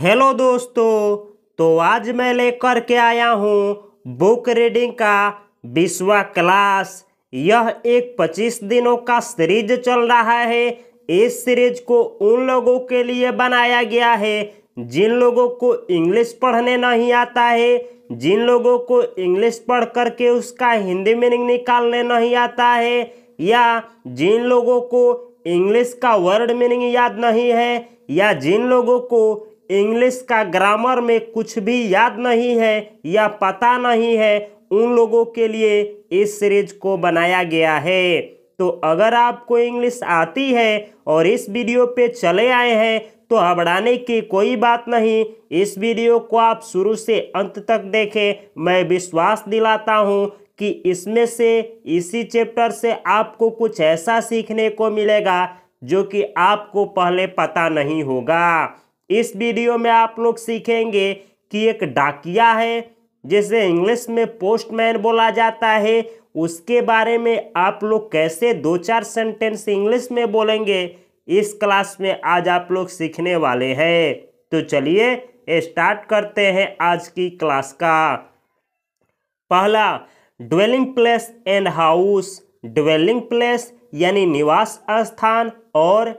Hello दोस्तों, तो आज मैं लेकर के आया हूँ बुक रीडिंग का 20वां क्लास। यह एक 25 दिनों का सीरीज चल रहा है। इस सीरीज को उन लोगों के लिए बनाया गया है जिन लोगों को इंग्लिश पढ़ने नहीं आता है, जिन लोगों को इंग्लिश पढ़ करके उसका हिंदी मीनिंग निकालने नहीं आता है, या जिन लोगों को इंग्लिश का वर्ड मीनिंग याद नहीं है, या जिन लोगों को इंग्लिश का ग्रामर में कुछ भी याद नहीं है या पता नहीं है, उन लोगों के लिए इस सीरीज को बनाया गया है। तो अगर आपको इंग्लिश आती है और इस वीडियो पे चले आए हैं तो घबराने की कोई बात नहीं। इस वीडियो को आप शुरू से अंत तक देखें। मैं विश्वास दिलाता हूँ कि इसमें से, इसी चैप्टर से आपको कुछ ऐसा सीखने को मिलेगा जो कि आपको पहले पता नहीं होगा। इस वीडियो में आप लोग सीखेंगे कि एक डाकिया है, जिसे इंग्लिश में पोस्टमैन बोला जाता है, उसके बारे में आप लोग कैसे 2-4 सेंटेंस इंग्लिश में बोलेंगे, इस क्लास में आज आप लोग सीखने वाले हैं। तो चलिए स्टार्ट करते हैं आज की क्लास का। पहला, dwelling place and house. Dwelling place यानी निवास स्थान और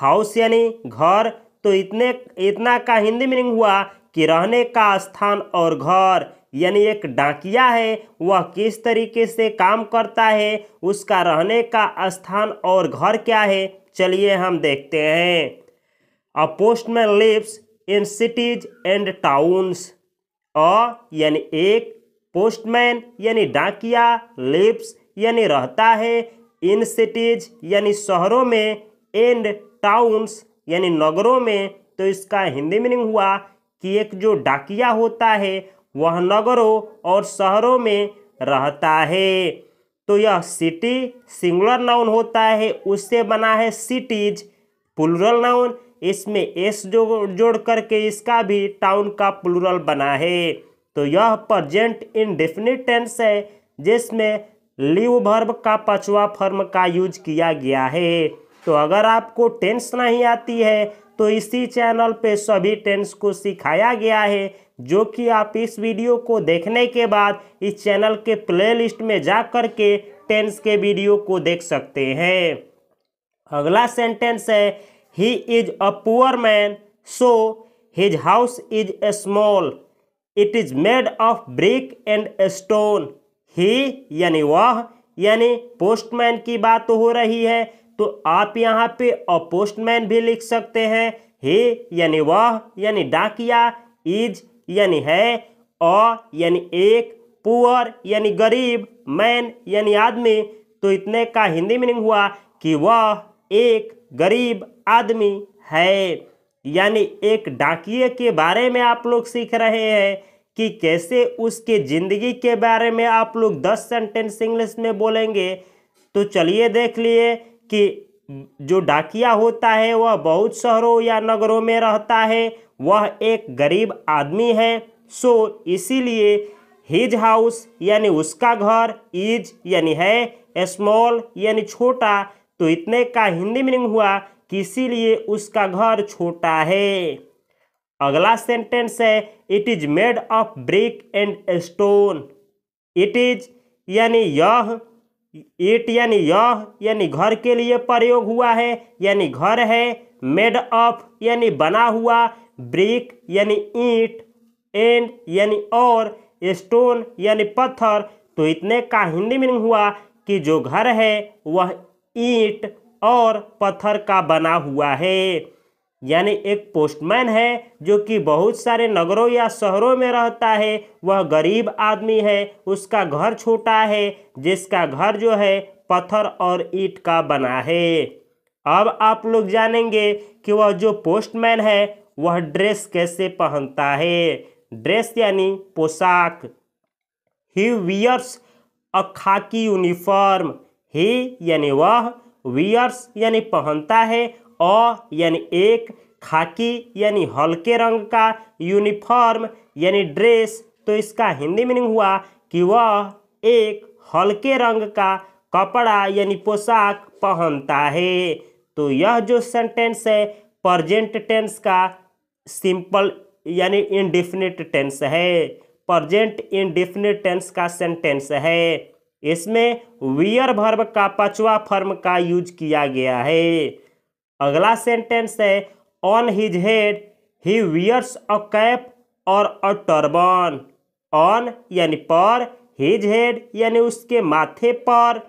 हाउस यानी घर। तो इतना का हिंदी मीनिंग हुआ कि रहने का स्थान और घर। यानी एक डाकिया है, वह किस तरीके से काम करता है, उसका रहने का स्थान और घर क्या है, चलिए हम देखते हैं। A postman lives in cities and towns. A यानी एक, पोस्टमैन यानी डाकिया, लिव्स यानी रहता है, इन सिटीज यानी शहरों में, एंड टाउन्स यानी नगरों में। तो इसका हिंदी मीनिंग हुआ कि एक जो डाकिया होता है वह नगरों और शहरों में रहता है। तो यह सिटी सिंगुलर नाउन होता है, उससे बना है सिटीज प्लूरल नाउन। इसमें एस जोड़ करके इसका भी टाउन का प्लूरल बना है। तो यह प्रेजेंट इंडेफिनिट टेंस है जिसमें लिव वर्ब का 5वां फॉर्म का यूज किया गया है। तो अगर आपको टेंस नहीं आती है तो इसी चैनल पे सभी टेंस को सिखाया गया है, जो कि आप इस वीडियो को देखने के बाद इस चैनल के प्लेलिस्ट में जा कर के टेंस के वीडियो को देख सकते हैं। अगला सेंटेंस है, he is a poor man so his house is a small, it is made of brick and stone. He यानी वह, यानी पोस्टमैन की बात हो रही है, तो आप यहाँ पे अ पोस्टमैन भी लिख सकते हैं। ही यानी वह यानी डाकिया, इज यानी है, अ यानी एक, पुअर यानी गरीब, मैन यानी आदमी। तो इतने का हिंदी मीनिंग हुआ कि वह एक गरीब आदमी है। यानी एक डाकिये के बारे में आप लोग सीख रहे हैं कि कैसे उसके ज़िंदगी के बारे में आप लोग 10 सेंटेंस इंग्लिश में बोलेंगे। तो चलिए देख लिए कि जो डाकिया होता है वह बहुत शहरों या नगरों में रहता है, वह एक गरीब आदमी है। सो इसीलिए हिज हाउस यानी उसका घर, इज यानी है, स्मॉल यानी छोटा। तो इतने का हिंदी मीनिंग हुआ कि इसीलिए उसका घर छोटा है। अगला सेंटेंस है, it is made of brick and stone. It is यानी यह, ईट यानी यह यानी घर के लिए प्रयोग हुआ है, यानी घर है, मेड ऑफ यानी बना हुआ, ब्रिक यानी ईंट, एंड यानी और, स्टोन यानी पत्थर। तो इतने का हिंदी मीनिंग हुआ कि जो घर है वह ईंट और पत्थर का बना हुआ है। यानी एक पोस्टमैन है जो कि बहुत सारे नगरों या शहरों में रहता है, वह गरीब आदमी है, उसका घर छोटा है, जिसका घर जो है पत्थर और ईंट का बना है। अब आप लोग जानेंगे कि वह जो पोस्टमैन है वह ड्रेस कैसे पहनता है। ड्रेस यानी पोशाक। ही वियर्स अ खाकी यूनिफॉर्म। ही यानी वह, वियर्स यानी पहनता है, अ यानी एक, खाकी यानी हल्के रंग का, यूनिफॉर्म यानी ड्रेस। तो इसका हिंदी मीनिंग हुआ कि वह एक हल्के रंग का कपड़ा यानी पोशाक पहनता है। तो यह जो सेंटेंस है प्रेजेंट टेंस का सिंपल यानी इंडेफिनेट टेंस है, प्रेजेंट इंडेफिनेट टेंस का सेंटेंस है। इसमें वियर वर्ब का पांचवा फॉर्म का यूज किया गया है। अगला सेंटेंस है on his head he wears a cap और अ टर्बन। ऑन यानी पर, हिज हेड यानी उसके माथे पर,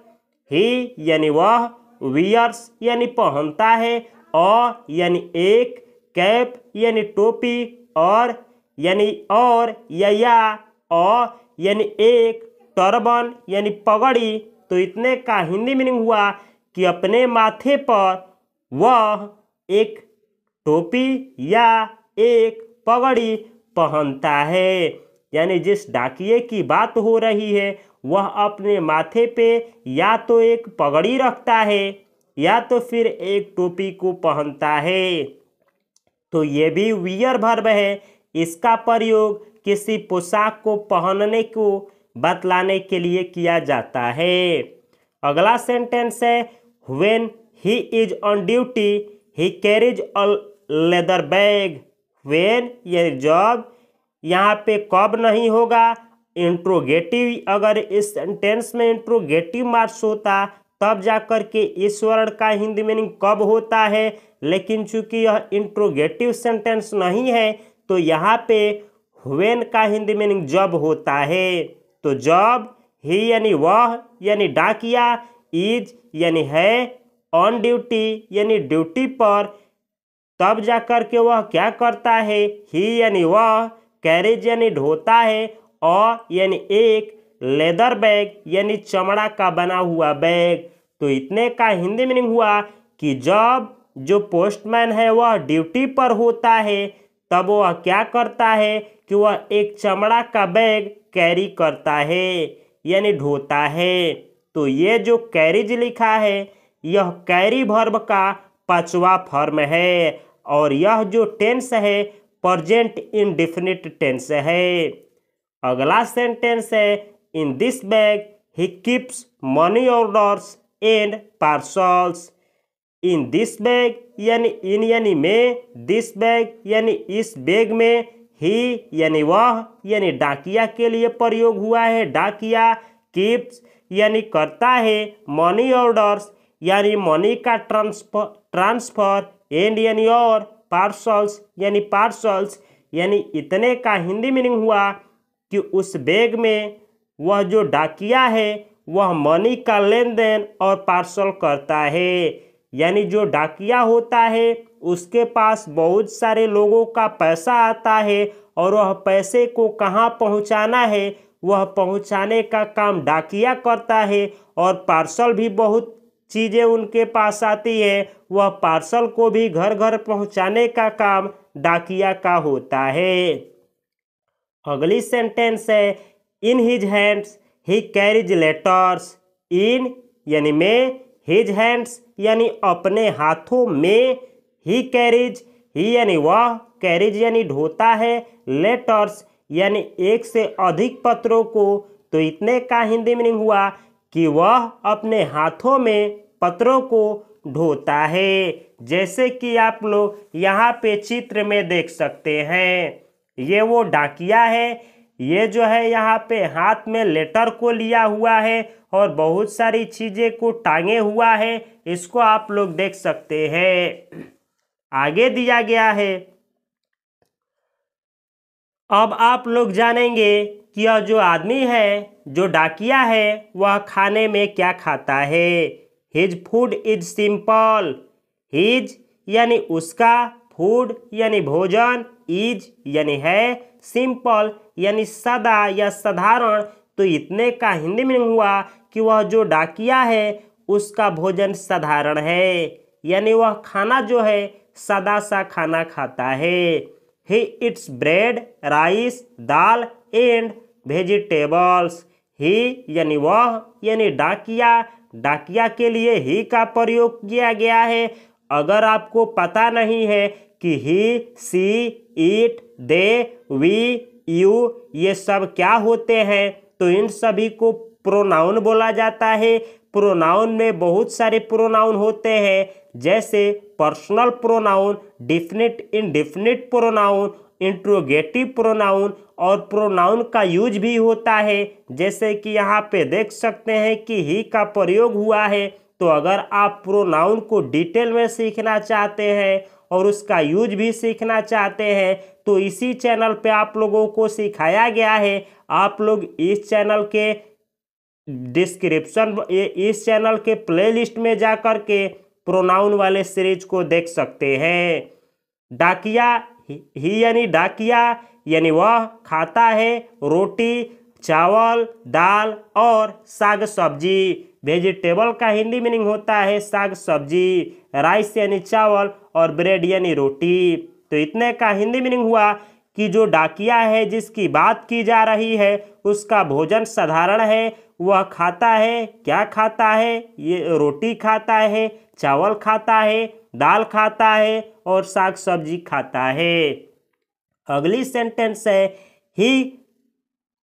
ही यानी वह, वियर्स यानी पहनता है, और यानी एक, कैप यानी टोपी, और यानी और या और यानी एक, टर्बन यानी पगड़ी। तो इतने का हिंदी मीनिंग हुआ कि अपने माथे पर वह एक टोपी या एक पगड़ी पहनता है। यानी जिस डाकिये की बात हो रही है वह अपने माथे पे या तो एक पगड़ी रखता है या तो फिर एक टोपी को पहनता है। तो ये भी वियर वर्ब है। इसका प्रयोग किसी पोशाक को पहनने को बतलाने के लिए किया जाता है। अगला सेंटेंस है when he is on duty he carries a leather bag. When ये जॉब, यहाँ पे कब नहीं होगा, इंट्रोगेटिव। अगर इस सेंटेंस में इंट्रोगेटिव मार्क्स होता तब जाकर के इस वर्ण का हिंदी मीनिंग कब होता है, लेकिन चूंकि यह इंट्रोगेटिव सेंटेंस नहीं है तो यहाँ पे व्हेन का हिंदी मीनिंग जब होता है। तो जब ही यानी वह यानी डाकिया, इज यानी है, ऑन ड्यूटी यानी ड्यूटी पर, तब जाकर के वह क्या करता है, ही यानी वह, कैरेज यानी ढोता है, और यानी एक, लेदर बैग यानी चमड़ा का बना हुआ बैग। तो इतने का हिंदी मीनिंग हुआ कि जब जो पोस्टमैन है वह ड्यूटी पर होता है तब वह क्या करता है कि वह एक चमड़ा का बैग कैरी करता है यानी ढोता है। तो ये जो कैरीज लिखा है यह कैरी वर्ब का पांचवा फॉर्म है और यह जो टेंस है प्रेजेंट इंडेफिनिट टेंस है। अगला सेंटेंस है in this bag he keeps money orders and parcels. In this bag यानी इन यानी में, दिस बैग यानी इस बैग में, ही यानी वह यानी डाकिया के लिए प्रयोग हुआ है, डाकिया, कीप्स यानी करता है, मनी ऑर्डर्स यानी मनी का ट्रांसफर, एंड यानी और, पार्सल्स यानी पार्सल्स। यानी इतने का हिंदी मीनिंग हुआ कि उस बैग में वह जो डाकिया है वह मनी का लेन देन और पार्सल करता है। यानी जो डाकिया होता है उसके पास बहुत सारे लोगों का पैसा आता है और वह पैसे को कहाँ पहुँचाना है, वह पहुँचाने का काम डाकिया करता है। और पार्सल भी बहुत चीज़ें उनके पास आती है, वह पार्सल को भी घर घर पहुंचाने का काम डाकिया का होता है। अगली सेंटेंस है in his hands he carries letters. In यानी में, हिज हैंड्स यानी अपने हाथों में, ही कैरीज ही यानी वह, कैरीज यानी ढोता है, लेटर्स यानी एक से अधिक पत्रों को। तो इतने का हिंदी मीनिंग हुआ कि वह अपने हाथों में पत्रों को ढोता है, जैसे कि आप लोग यहाँ पे चित्र में देख सकते हैं। ये वो डाकिया है, ये जो है यहाँ पे हाथ में लेटर को लिया हुआ है और बहुत सारी चीज़ें को टांगे हुआ है, इसको आप लोग देख सकते हैं। आगे दिया गया है, अब आप लोग जानेंगे कि यह जो आदमी है जो डाकिया है वह खाने में क्या खाता है। His food is simple. His यानी उसका, फूड यानी भोजन, इज यानी है, सिंपल यानी सदा या साधारण। तो इतने का हिंदी मीनिंग हुआ कि वह जो डाकिया है उसका भोजन साधारण है, यानी वह खाना जो है सदा सा खाना खाता है। He it's bread, rice, dal and vegetables. He यानी वह यानी डाकिया, डाकिया के लिए ही का प्रयोग किया गया है। अगर आपको पता नहीं है कि he, she, it, they, we, you ये सब क्या होते हैं तो इन सभी को प्रोनाउन बोला जाता है। प्रोनाउन में बहुत सारे प्रोनाउन होते हैं, जैसे personal pronoun, definite indefinite pronoun, interrogative pronoun और प्रोनाउन का यूज भी होता है। जैसे कि यहाँ पे देख सकते हैं कि ही का प्रयोग हुआ है। तो अगर आप प्रोनाउन को डिटेल में सीखना चाहते हैं और उसका यूज भी सीखना चाहते हैं तो इसी चैनल पे आप लोगों को सिखाया गया है। आप लोग इस चैनल के डिस्क्रिप्शन, इस चैनल के प्लेलिस्ट में जा कर के प्रोनाउन वाले सीरीज को देख सकते हैं। डाकिया, ही यानी डाकिया यानी वह खाता है रोटी, चावल, दाल और साग सब्जी। वेजिटेबल का हिंदी मीनिंग होता है साग सब्जी। राइस यानी चावल और ब्रेड यानी रोटी। तो इतने का हिंदी मीनिंग हुआ कि जो डाकिया है जिसकी बात की जा रही है उसका भोजन साधारण है। वह खाता है, क्या खाता है, ये रोटी खाता है, चावल खाता है, दाल खाता है और साग सब्जी खाता है। अगली सेंटेंस है he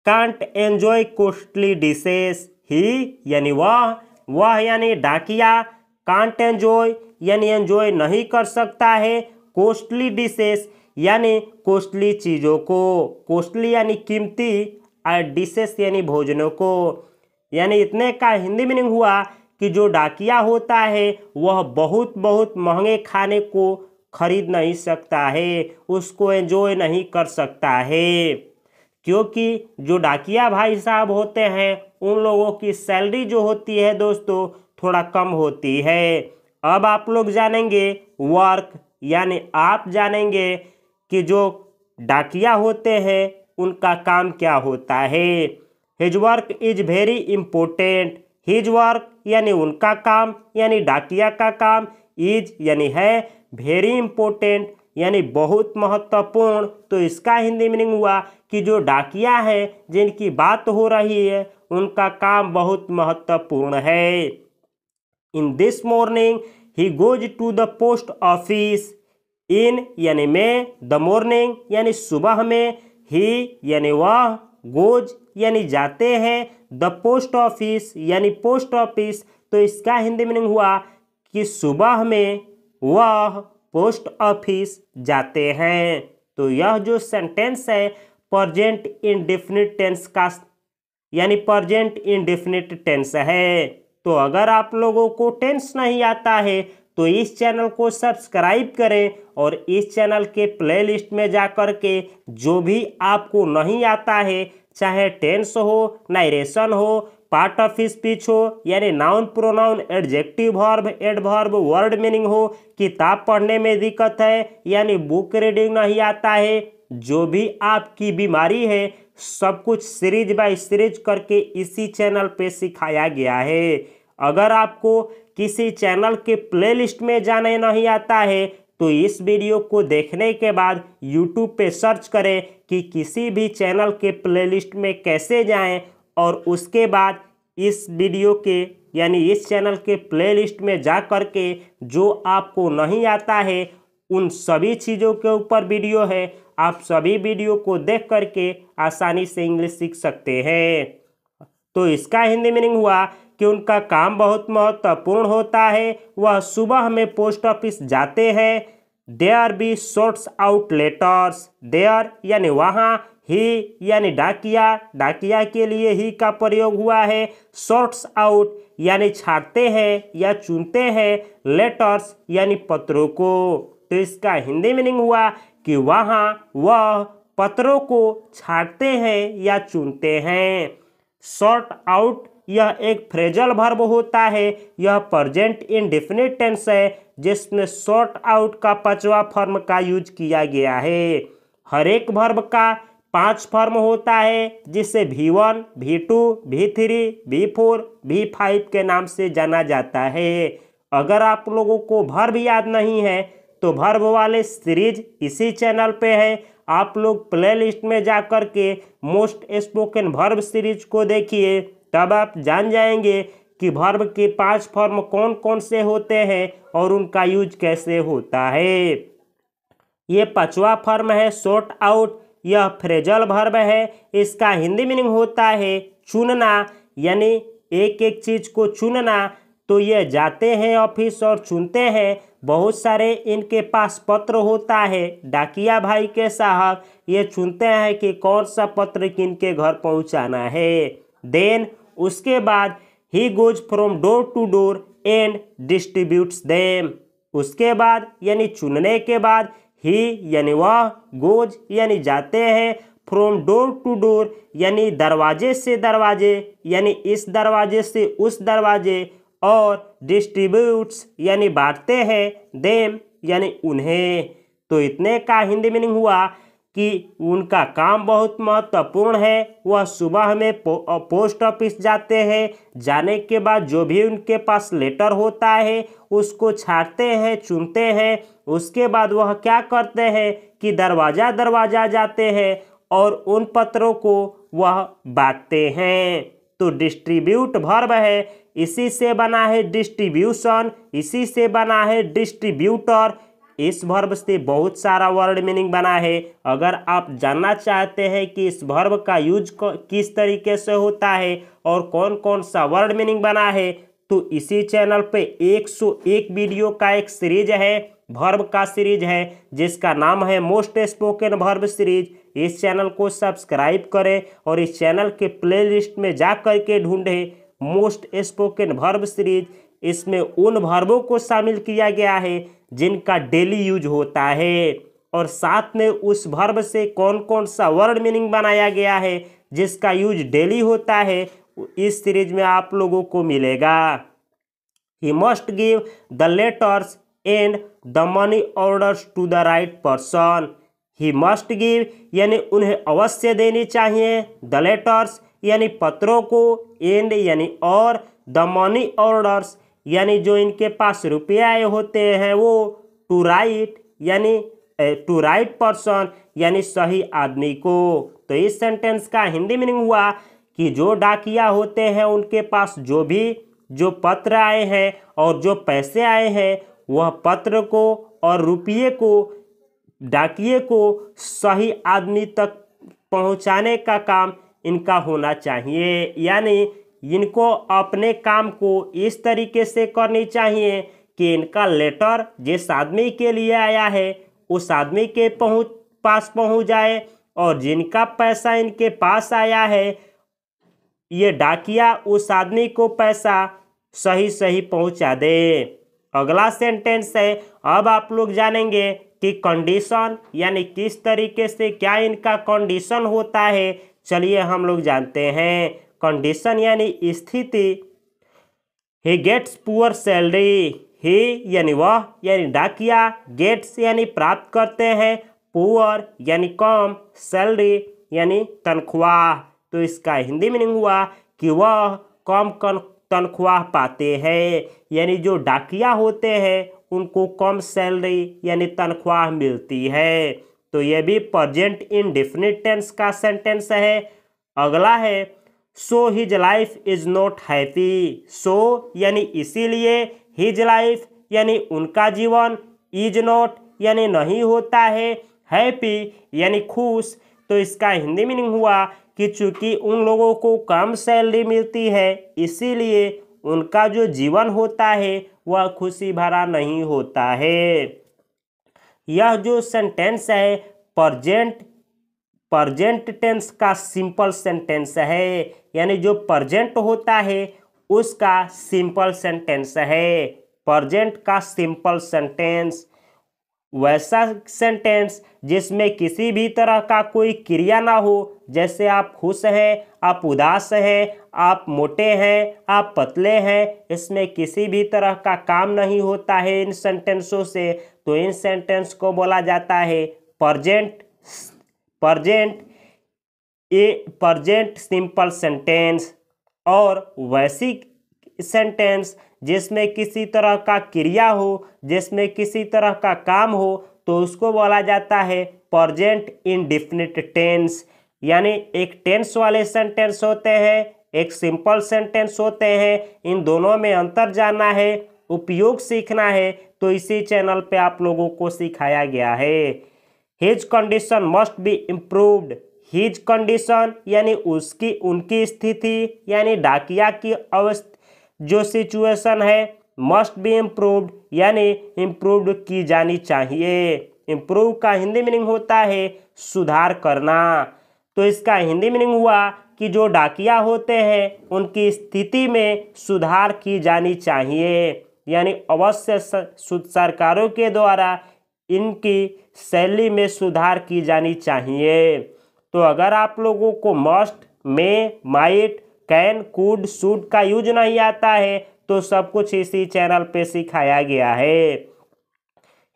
can't enjoy costly dishes. He यानी वह यानी डाकिया, कांट एंजॉय यानी एंजॉय नहीं कर सकता है कॉस्टली डिशेस यानी कॉस्टली चीज़ों को, कॉस्टली यानी कीमती और डिशेस यानी भोजनों को। यानी इतने का हिंदी मीनिंग हुआ कि जो डाकिया होता है वह बहुत बहुत महंगे खाने को खरीद नहीं सकता है, उसको एंजॉय नहीं कर सकता है, क्योंकि जो डाकिया भाई साहब होते हैं उन लोगों की सैलरी जो होती है दोस्तों थोड़ा कम होती है। अब आप लोग जानेंगे वर्क, यानी आप जानेंगे कि जो डाकिया होते हैं उनका काम क्या होता है। His work is very important. His work यानी उनका काम यानी डाकिया का काम, इज यानी है, वेरी इम्पोर्टेंट यानी बहुत महत्वपूर्ण। तो इसका हिंदी मीनिंग हुआ कि जो डाकिया है जिनकी बात हो रही है उनका काम बहुत महत्वपूर्ण है। In this morning he goes to the post office. In यानी में, द मॉर्निंग यानी सुबह में, ही यानी वह, गोज यानी जाते हैं, द पोस्ट ऑफिस यानी पोस्ट ऑफिस। तो इसका हिंदी मीनिंग हुआ कि सुबह में वह पोस्ट ऑफिस जाते हैं। तो यह जो सेंटेंस है प्रेजेंट इंडेफिनिट टेंस का, यानी प्रेजेंट इंडेफिनिट टेंस है। तो अगर आप लोगों को टेंस नहीं आता है तो इस चैनल को सब्सक्राइब करें और इस चैनल के प्लेलिस्ट में जा कर के जो भी आपको नहीं आता है, चाहे टेंस हो, नायरेशन हो, पार्ट ऑफ स्पीच हो यानी noun, pronoun, adjective, verb, adverb, word meaning हो, किताब पढ़ने में दिक्कत है यानी बुक रीडिंग नहीं आता है, जो भी आपकी बीमारी है सब कुछ सीरीज बाय सीरीज करके इसी चैनल पे सिखाया गया है। अगर आपको किसी चैनल के प्लेलिस्ट में जाने नहीं आता है तो इस वीडियो को देखने के बाद यूट्यूब पे सर्च करें कि किसी भी चैनल के प्लेलिस्ट में कैसे जाएं और उसके बाद इस वीडियो के यानी इस चैनल के प्लेलिस्ट में जा कर के जो आपको नहीं आता है उन सभी चीज़ों के ऊपर वीडियो है। आप सभी वीडियो को देख कर के आसानी से इंग्लिश सीख सकते हैं। तो इसका हिंदी मीनिंग हुआ कि उनका काम बहुत महत्वपूर्ण होता है। वह सुबह में पोस्ट ऑफिस जाते हैं। There be shorts out letters. There यानी वहाँ, ही यानी डाकिया, डाकिया के लिए ही का प्रयोग हुआ है। शॉर्ट्स आउट यानी छाटते हैं या चुनते हैं, लेटर्स यानी पत्रों को। तो इसका हिंदी मीनिंग हुआ कि वहाँ वह पत्रों को छाटते हैं या चुनते हैं। शॉर्ट आउट यह एक फ्रेजल वर्ब होता है। यह प्रेजेंट इंडेफिनिट टेंस है जिसमें शॉर्ट आउट का पांचवा फॉर्म का यूज किया गया है। हर एक वर्ब का 5 फॉर्म होता है जिसे V1, V2, V3, V4, V5 के नाम से जाना जाता है। अगर आप लोगों को वर्ब याद नहीं है तो वर्ब वाले सीरीज इसी चैनल पे है। आप लोग प्लेलिस्ट में जा कर के मोस्ट स्पोकन वर्ब सीरीज को देखिए, तब आप जान जाएंगे कि वर्ब के 5 फॉर्म कौन कौन से होते हैं और उनका यूज कैसे होता है। ये 5वां फॉर्म है शॉर्ट आउट। यह फ्रेजल वर्ब है। इसका हिंदी मीनिंग होता है चुनना, यानी एक एक चीज को चुनना तो ये जाते हैं ऑफिस और चुनते हैं। बहुत सारे इनके पास पत्र होता है। डाकिया भाई के साहब ये चुनते हैं कि कौन सा पत्र किन के घर पहुंचाना है। देन उसके बाद he goes from door to door and distributes them. उसके बाद यानी चुनने के बाद ही यानी वह, गोज यानी जाते हैं, फ्रॉम डोर टू डोर यानी दरवाजे से दरवाजे यानी इस दरवाजे से उस दरवाजे, और डिस्ट्रीब्यूट्स यानी बांटते हैं, देम यानी उन्हें। तो इतने का हिंदी मीनिंग हुआ कि उनका काम बहुत महत्वपूर्ण है। वह सुबह में पोस्ट ऑफिस जाते हैं, जाने के बाद जो भी उनके पास लेटर होता है उसको छांटते हैं, चुनते हैं। उसके बाद वह क्या करते हैं कि दरवाज़ा दरवाज़ा जाते हैं और उन पत्रों को वह बांटते हैं। तो डिस्ट्रीब्यूट वर्ब है, इसी से बना है डिस्ट्रीब्यूशन, इसी से बना है डिस्ट्रीब्यूटर। इस वर्ब से बहुत सारा वर्ड मीनिंग बना है। अगर आप जानना चाहते हैं कि इस वर्ब का यूज किस तरीके से होता है और कौन कौन सा वर्ड मीनिंग बना है, तो इसी चैनल पे 101 वीडियो का एक सीरीज है, वर्ब का सीरीज है, जिसका नाम है मोस्ट स्पोकन वर्ब सीरीज। इस चैनल को सब्सक्राइब करें और इस चैनल के प्लेलिस्ट में जा कर के ढूँढें मोस्ट स्पोकन वर्ब सीरीज। इसमें उन वर्बों को शामिल किया गया है जिनका डेली यूज होता है, और साथ में उस वर्ब से कौन कौन सा वर्ड मीनिंग बनाया गया है जिसका यूज डेली होता है, इस सीरीज में आप लोगों को मिलेगा। He must give the letters and the money orders to the right person. He must give यानी उन्हें अवश्य देनी चाहिए, द लेटर्स यानी पत्रों को, एंड यानी और, द मनी ऑर्डर्स यानी जो इनके पास रुपये आए होते हैं वो, टू राइट यानी टू राइट पर्सन यानी सही आदमी को। तो इस सेंटेंस का हिंदी मीनिंग हुआ कि जो डाकिया होते हैं उनके पास जो भी जो पत्र आए हैं और जो पैसे आए हैं, वह पत्र को और रुपये को डाकिए को सही आदमी तक पहुंचाने का काम इनका होना चाहिए। यानी इनको अपने काम को इस तरीके से करनी चाहिए कि इनका लेटर जिस आदमी के लिए आया है उस आदमी के पास पहुंच जाए, और जिनका पैसा इनके पास आया है ये डाकिया उस आदमी को पैसा सही सही पहुंचा दे। अगला सेंटेंस है, अब आप लोग जानेंगे कि कंडीशन यानी किस तरीके से क्या इनका कंडीशन होता है। चलिए हम लोग जानते हैं। कंडीशन यानी स्थिति। He gets poor salary. He यानी वह यानी डाकिया, गेट्स यानी प्राप्त करते हैं, पुअर यानी कम, सैलरी यानी तनख्वाह। तो इसका हिंदी मीनिंग हुआ कि वह कम तनख्वाह पाते हैं। यानी जो डाकिया होते हैं उनको कम सैलरी यानी तनख्वाह मिलती है। तो ये भी प्रेजेंट इंडेफिनिट टेंस का सेंटेंस है। अगला है, so his life is not happy. So यानी इसीलिए, हिज लाइफ यानी उनका जीवन, इज नॉट यानी नहीं होता है, हैप्पी यानी खुश। तो इसका हिंदी मीनिंग हुआ कि चूँकि उन लोगों को कम सैलरी मिलती है इसीलिए उनका जो जीवन होता है वह खुशी भरा नहीं होता है। यह जो सेंटेंस है प्रेजेंट टेंस का सिंपल सेंटेंस है। यानी जो प्रेजेंट होता है उसका सिंपल सेंटेंस है, प्रेजेंट का सिंपल सेंटेंस। वैसा सेंटेंस जिसमें किसी भी तरह का कोई क्रिया ना हो, जैसे आप खुश हैं, आप उदास हैं, आप मोटे हैं, आप पतले हैं, इसमें किसी भी तरह का काम नहीं होता है इन सेंटेंसों से। तो इन सेंटेंस को बोला जाता है प्रेजेंट सिंपल सेंटेंस। और वैसी सेंटेंस जिसमें किसी तरह का क्रिया हो, जिसमें किसी तरह का काम हो, तो उसको बोला जाता है प्रेजेंट इंडेफिनिट टेंस। यानी एक टेंस वाले सेंटेंस होते हैं, एक सिंपल सेंटेंस होते हैं, इन दोनों में अंतर जानना है, उपयोग सीखना है, तो इसी चैनल पे आप लोगों को सिखाया गया है। His condition must be improved. His condition यानी उसकी उनकी स्थिति, यानी डाकिया की अवस्था, जो सिचुएशन है मस्ट बी इम्प्रूव्ड यानी इम्प्रूव्ड की जानी चाहिए। इम्प्रूव का हिंदी मीनिंग होता है सुधार करना। तो इसका हिंदी मीनिंग हुआ कि जो डाकिया होते हैं उनकी स्थिति में सुधार की जानी चाहिए, यानी अवश्य सरकारों के द्वारा इनकी शैली में सुधार की जानी चाहिए। तो अगर आप लोगों को must, may, might, can, could, should का यूज नहीं आता है तो सब कुछ इसी चैनल पे सिखाया गया है।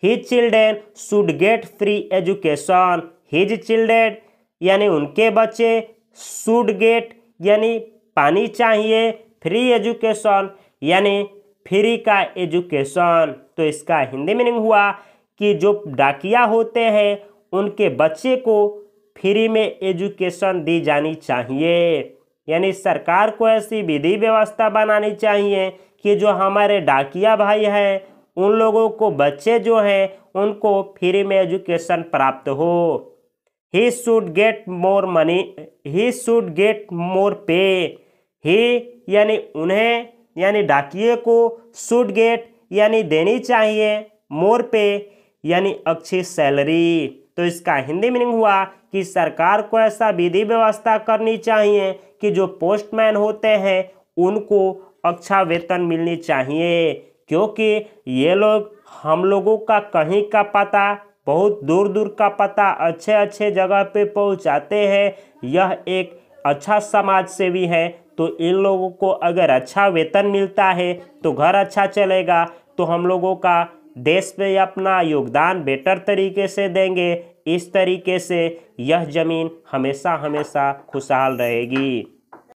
His children should get free education. His children यानी उनके बच्चे, शुड गेट यानी पानी चाहिए, फ्री एजुकेशन यानी फ्री का एजुकेशन। तो इसका हिंदी मीनिंग हुआ कि जो डाकिया होते हैं उनके बच्चे को फ्री में एजुकेशन दी जानी चाहिए, यानी सरकार को ऐसी विधि व्यवस्था बनानी चाहिए कि जो हमारे डाकिया भाई हैं उन लोगों को, बच्चे जो हैं उनको फ्री में एजुकेशन प्राप्त हो। He should get more money, he should get more pay. He यानी उन्हें यानी डाकिये को, शुड गेट यानी देनी चाहिए, मोर पे यानी अच्छी सैलरी। तो इसका हिंदी मीनिंग हुआ कि सरकार को ऐसा विधि व्यवस्था करनी चाहिए कि जो पोस्टमैन होते हैं उनको अच्छा वेतन मिलनी चाहिए, क्योंकि ये लोग हम लोगों का कहीं का पता, बहुत दूर दूर का पता अच्छे अच्छे जगह पे पहुंचाते हैं। यह एक अच्छा समाज सेवी है, तो इन लोगों को अगर अच्छा वेतन मिलता है तो घर अच्छा चलेगा, तो हम लोगों का देश पे अपना योगदान बेटर तरीके से देंगे। इस तरीके से यह ज़मीन हमेशा हमेशा खुशहाल रहेगी।